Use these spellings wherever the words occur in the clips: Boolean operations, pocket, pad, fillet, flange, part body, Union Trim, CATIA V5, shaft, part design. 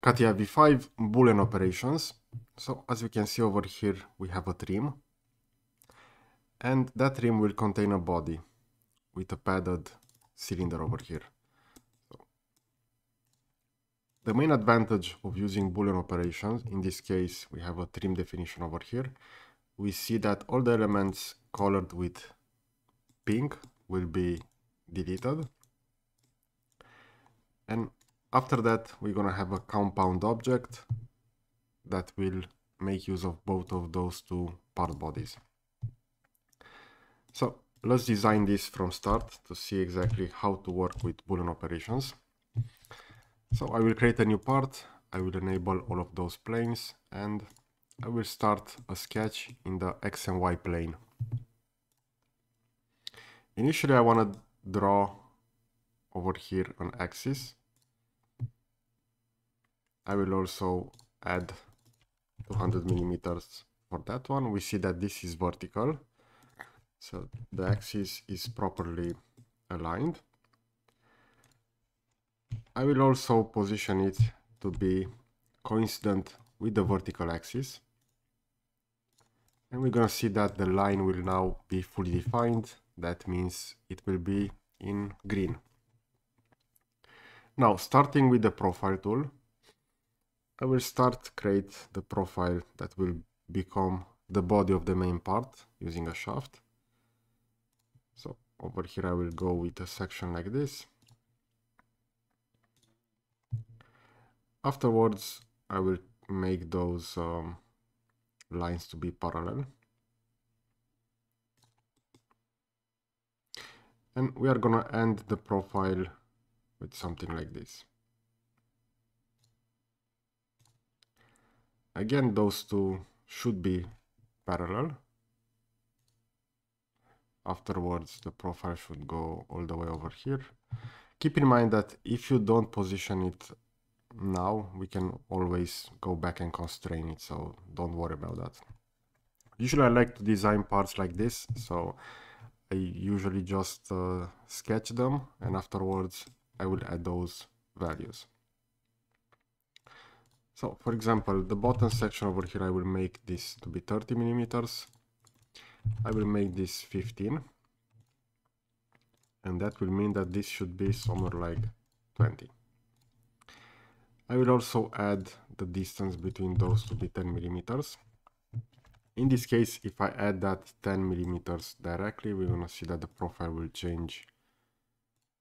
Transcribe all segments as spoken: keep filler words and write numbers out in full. CATIA V five Boolean operations. So as you can see over here, we have a trim, and that trim will contain a body with a padded cylinder over here. So the main advantage of using Boolean operations, in this case we have a trim definition over here, we see that all the elements colored with pink will be deleted, and after that we're gonna have a compound object that will make use of both of those two part bodies. So let's design this from start to see exactly how to work with Boolean operations. So I will create a new part, I will enable all of those planes, and I will start a sketch in the X and Y plane. Initially I want to draw over here an axis. I will also add two hundred millimeters for that one. We see that this is vertical, so the axis is properly aligned. I will also position it to be coincident with the vertical axis, and we're gonna see that the line will now be fully defined. That means it will be in green. Now, starting with the profile tool, I will start create the profile that will become the body of the main part using a shaft. So over here I will go with a section like this. Afterwards I will make those um, lines to be parallel, and we are gonna end the profile with something like this. Again, those two should be parallel. Afterwards, the profile should go all the way over here. Keep in mind that if you don't position it now, we can always go back and constrain it, so don't worry about that. Usually I like to design parts like this, so I usually just uh, sketch them, and afterwards I will add those values. So, for example, the bottom section over here, I will make this to be thirty millimeters. I will make this fifteen. And that will mean that this should be somewhere like twenty. I will also add the distance between those to be ten millimeters. In this case, if I add that ten millimeters directly, we're going to see that the profile will change.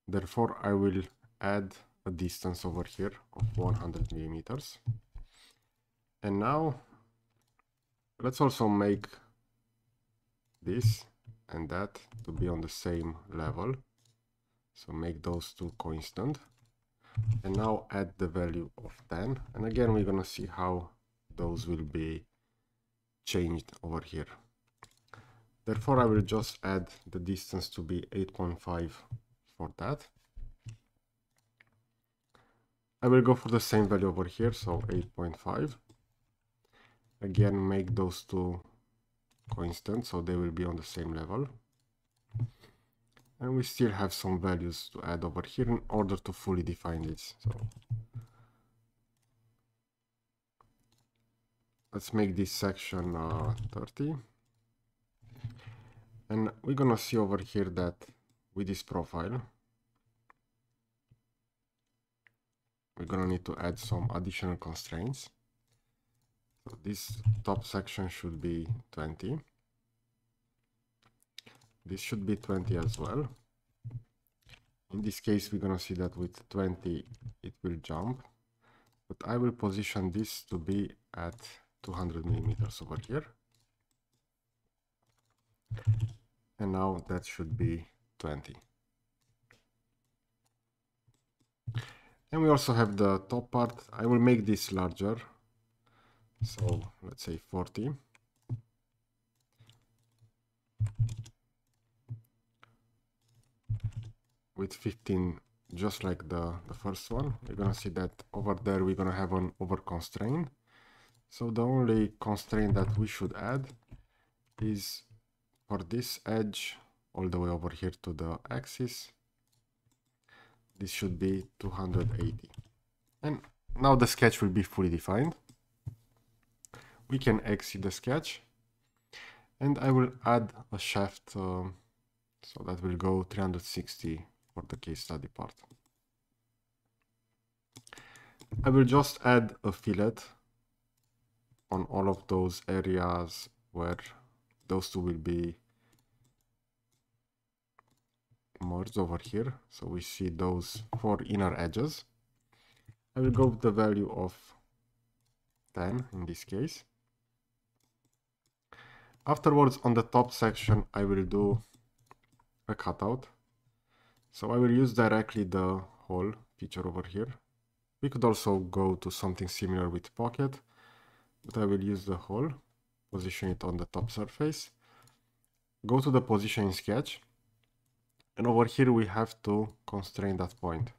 Therefore, I will add a distance over here of one hundred millimeters. And now let's also make this and that to be on the same level, so make those two coincident, and now add the value of ten, and again we're gonna see how those will be changed over here. Therefore I will just add the distance to be eight point five for that. I will go for the same value over here, so eight point five. Again, make those two coincident, so they will be on the same level. And we still have some values to add over here in order to fully define this. So let's make this section uh, thirty. And we're gonna see over here that with this profile, we're gonna need to add some additional constraints. So this top section should be twenty. This should be twenty as well. In this case, we're gonna see that with twenty, it will jump, but I will position this to be at two hundred millimeters over here. And now that should be twenty. And we also have the top part. I will make this larger, so let's say forty. With fifteen, just like the, the first one, we're gonna see that over there we're gonna have an over constraint. So the only constraint that we should add is for this edge all the way over here to the axis. This should be two hundred eighty, and Now the sketch will be fully defined. We can exit the sketch, and I will add a shaft, um, so that will go three hundred sixty for the case study part. I will just add a fillet on all of those areas where those two will be merged over here. So we see those four inner edges. I will go with the value of ten in this case. Afterwards, on the top section, I will do a cutout. So I will use directly the hole feature over here. We could also go to something similar with pocket, but I will use the hole, position it on the top surface, go to the position in sketch, and over here we have to constrain that point.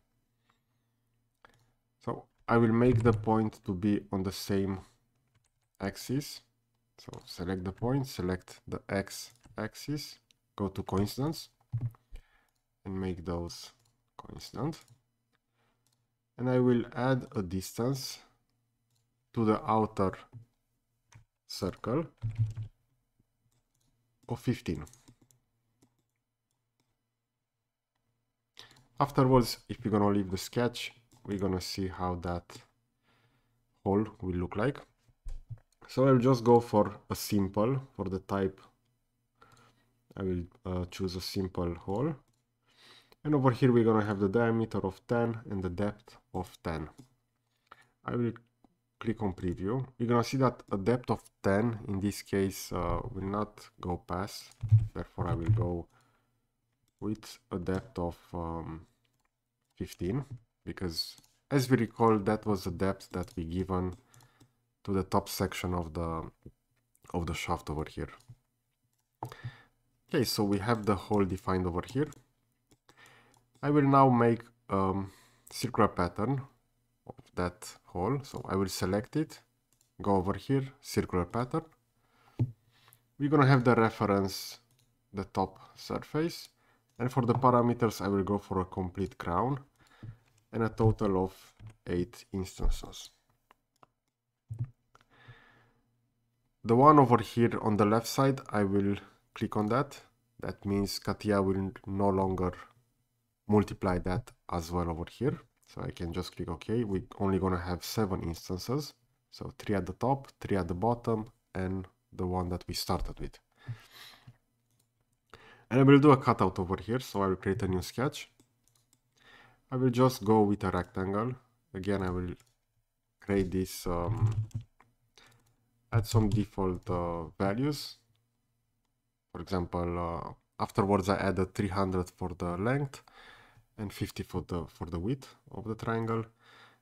So I will make the point to be on the same axis. So select the point, select the X axis, go to coincidence, and make those coincident. And I will add a distance to the outer circle of fifteen. Afterwards, if we're gonna leave the sketch, we're gonna see how that hole will look like. So I'll just go for a simple, for the type, I will uh, choose a simple hole. And over here we're going to have the diameter of ten and the depth of ten. I will click on preview. You're going to see that a depth of ten in this case uh, will not go past. Therefore I will go with a depth of um, fifteen, because as we recall, that was the depth that we given to the top section of the, of the shaft over here. Okay, so we have the hole defined over here. I will now make a um, circular pattern of that hole. So I will select it, go over here, circular pattern. We're going to have the reference, the top surface. And for the parameters, I will go for a complete crown and a total of eight instances. The one over here on the left side, I will click on that. That means CATIA will no longer multiply that as well over here. So I can just click OK. We're only going to have seven instances. So three at the top, three at the bottom, and the one that we started with. And I will do a cutout over here. So I will create a new sketch. I will just go with a rectangle. Again, I will create this, um, add some default uh, values. For example, uh, afterwards I added three hundred for the length and fifty for the for the width of the triangle.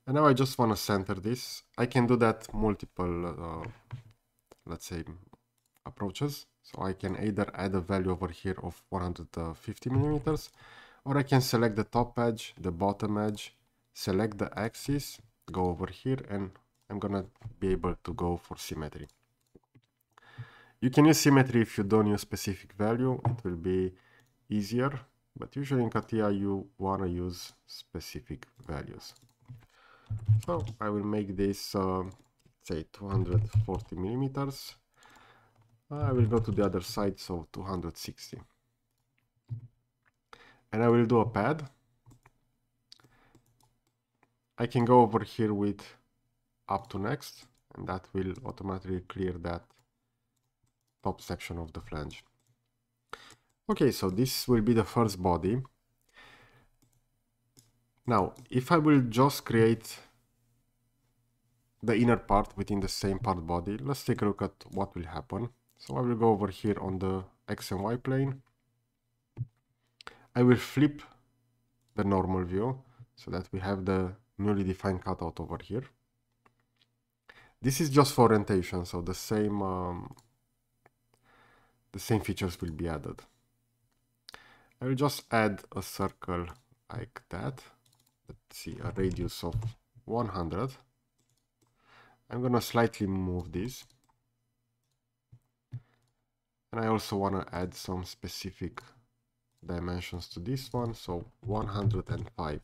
And now I just want to center this. I can do that multiple, uh, let's say, approaches. So I can either add a value over here of one hundred fifty millimeters, or I can select the top edge, the bottom edge, select the axis, go over here, and I'm gonna be able to go for symmetry. You can use symmetry if you don't use specific value. It will be easier. But usually in CATIA, you want to use specific values. So I will make this, uh, say, two hundred forty millimeters. I will go to the other side, so two hundred sixty. And I will do a pad. I can go over here with up to next, and that will automatically clear that top section of the flange. Okay, so this will be the first body. Now, if I will just create the inner part within the same part body, let's take a look at what will happen. So I will go over here on the X and Y plane. I will flip the normal view so that we have the newly defined cutout over here. This is just for orientation, so the same, um, the same features will be added. I will just add a circle like that. Let's see, a radius of one hundred. I'm going to slightly move this. And I also want to add some specific dimensions to this one. So one hundred five.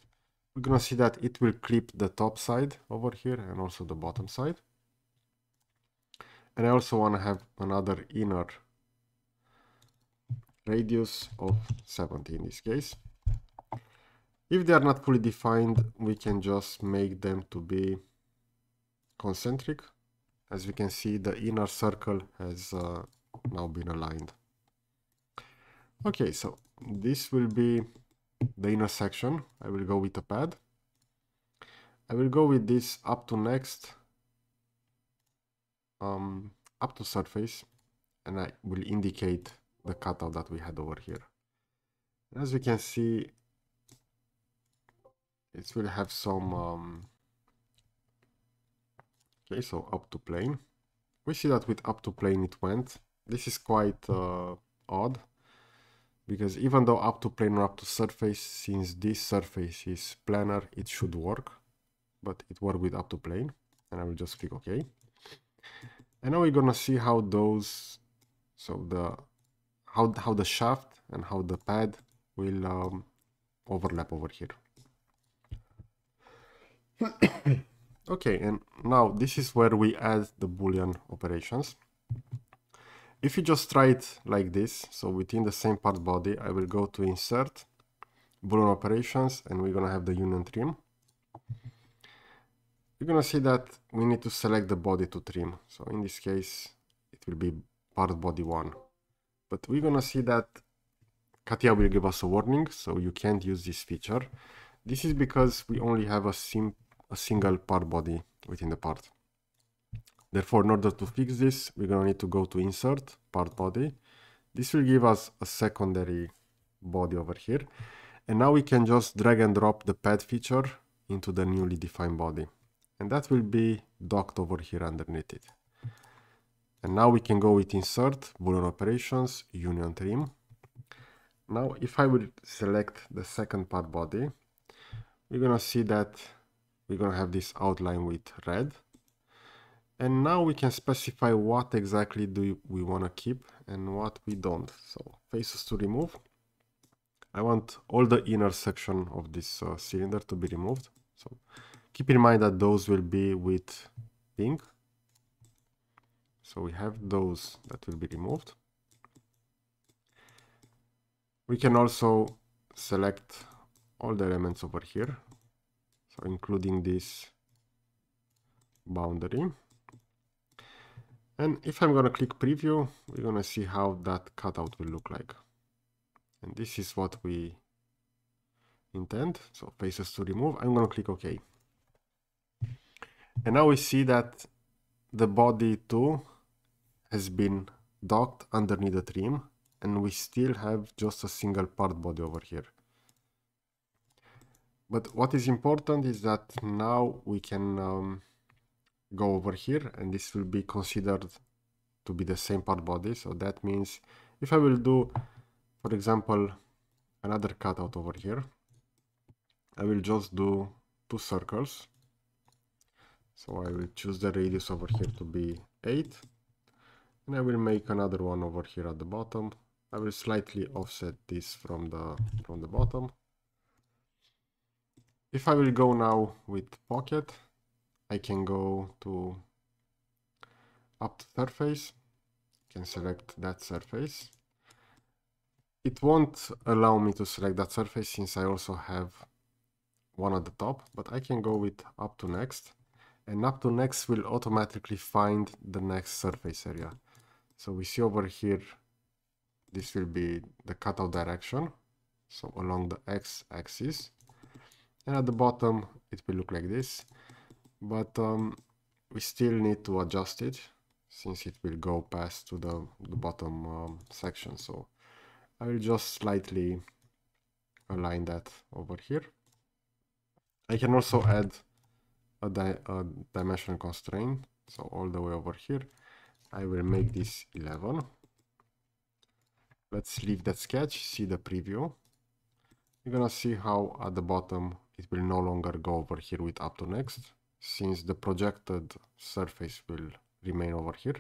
we're gonna see that it will clip the top side over here and also the bottom side. And I also want to have another inner radius of seventy in this case. If they are not fully defined, we can just make them to be concentric. As we can see, the inner circle has uh, now been aligned. Okay, so this will be the inner section. I will go with a pad. I will go with this up to next, um, up to surface, and I will indicate the cutout that we had over here. As we can see, it will have some, um, okay, so up to plane. We see that with up to plane it went. This is quite uh, odd, because even though up to plane or up to surface, since this surface is planar, it should work, but it worked with up to plane, and I will just click OK. And now we're gonna see how those, so the, how, how the shaft and how the pad will um, overlap over here. Okay, and now this is where we add the Boolean operations. If you just try it like this, so within the same part body, I will go to Insert, Boolean Operations, and we're going to have the Union Trim. You're going to see that we need to select the body to trim. So in this case, it will be part body one. But we're going to see that CATIA will give us a warning, so you can't use this feature. This is because we only have a simple a single part body within the part. Therefore, in order to fix this, we're going to need to go to Insert, Part Body. This will give us a secondary body over here. And now we can just drag and drop the pad feature into the newly defined body. And that will be docked over here underneath it. And now we can go with Insert, Boolean Operations, Union Trim. Now, if I will select the second part body, we're going to see that we're going to have this outline with red. And now we can specify what exactly do we want to keep and what we don't. So faces to remove. I want all the inner section of this uh, cylinder to be removed. So keep in mind that those will be with pink. So we have those that will be removed. We can also select all the elements over here. So including this boundary. And if I'm going to click preview, we're going to see how that cutout will look like. And this is what we intend. So faces to remove, I'm going to click OK. And now we see that the body two has been docked underneath the trim, and we still have just a single part body over here. But what is important is that now we can um, go over here, and this will be considered to be the same part body. So that means if I will do, for example, another cutout over here, I will just do two circles. So I will choose the radius over here to be eight, and I will make another one over here at the bottom. I will slightly offset this from the, from the bottom. If I will go now with pocket, I can go to up to surface, can select that surface. It won't allow me to select that surface since I also have one at the top, but I can go with up to next, and up to next will automatically find the next surface area. So we see over here, this will be the cutout direction, so along the x-axis. And at the bottom, it will look like this, but um, we still need to adjust it since it will go past to the, the bottom um, section. So I will just slightly align that over here. I can also add a, di a dimensional constraint. So all the way over here, I will make this eleven. Let's leave that sketch, see the preview. You're gonna see how at the bottom, it will no longer go over here with up to next, since the projected surface will remain over here.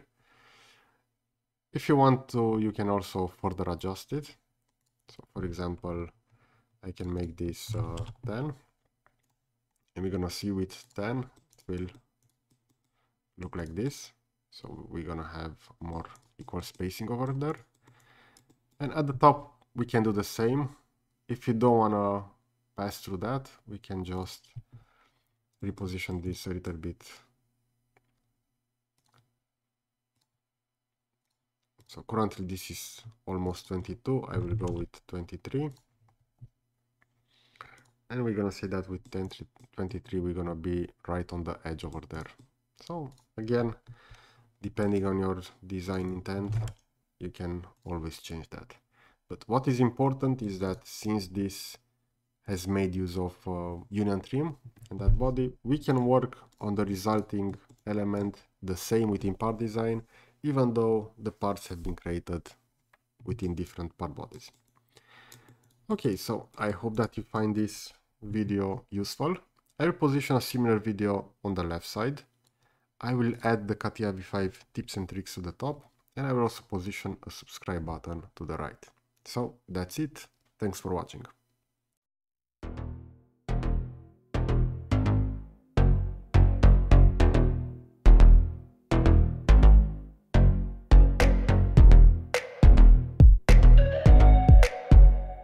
If you want to, you can also further adjust it. So for example, I can make this uh, ten, and we're gonna see with ten it will look like this. So we're gonna have more equal spacing over there, and at the top we can do the same. If you don't wanna pass through that, we can just reposition this a little bit. So currently this is almost twenty-two, I will go with twenty-three. And we're gonna say that with twenty-three we're gonna be right on the edge over there. So again, depending on your design intent, you can always change that. But what is important is that since this has made use of uh, Union Trim and that body, we can work on the resulting element the same within part design, even though the parts have been created within different part bodies. Okay, so I hope that you find this video useful. I will position a similar video on the left side. I will add the CATIA V five tips and tricks to the top, and I will also position a subscribe button to the right. So that's it. Thanks for watching.